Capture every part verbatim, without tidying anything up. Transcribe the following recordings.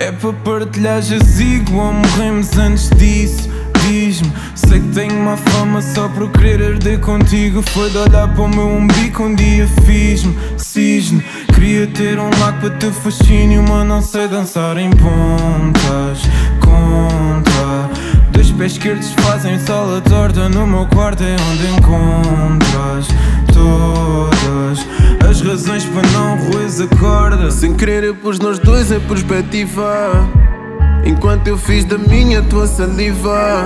É para partilhar, já sigo ou morremos antes disso. Diz-me, sei que tenho uma fama só por querer arder contigo. Foi de olhar para o meu umbigo, um dia fiz-me cisne. Queria ter um lago para teu fascínio, mas não sei dançar em pontas. Contra dois pés esquerdos fazem sala torta, no meu quarto é onde encontras todas as razões para não roes a corda. Sem querer eu pus nós dois em perspectiva, enquanto eu fiz da minha tua saliva,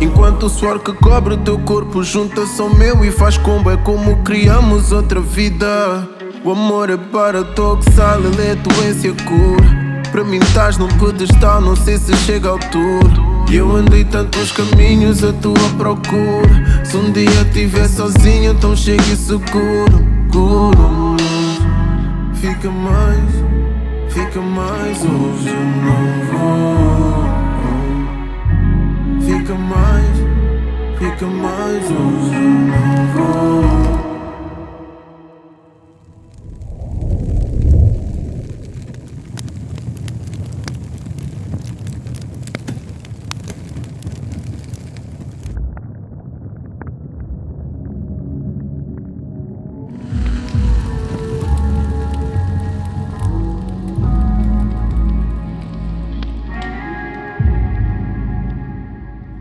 enquanto o suor que cobre o teu corpo junta-se ao meu e faz combo. É como criamos outra vida. O amor é paradoxal, ele é doença cura. Para mim estás num pedestal, não sei se chega à altura. Eu andei tantos caminhos à tua procura. Se um dia estiver sozinho, então chega e seguro. Fica mais, fica mais, hoje eu não vou. Fica mais, fica mais, hoje eu não vou.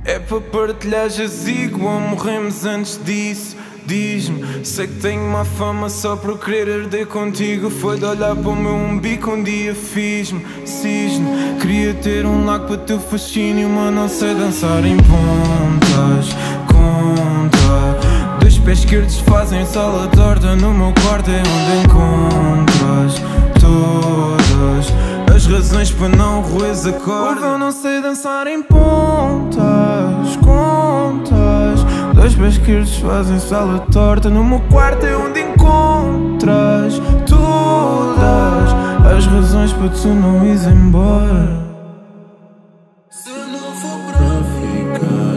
É para partilhar, já sigo ou morremos antes disso. Diz-me, sei que tenho má fama só por querer arder contigo. Foi de olhar para o meu umbigo, um dia fiz-me cisne. Queria ter um lago para teu fascínio, mas não sei dançar em pontas. Conta dois pés esquerdos fazem sala torta, no meu quarto é onde encontras todas as razões para não roes a corda. Eu não sei dançar em pontas, contas. Dois pesqueiros fazem sala torta, no meu quarto é onde encontras todas as razões para tu não ires embora. Se não for para ficar.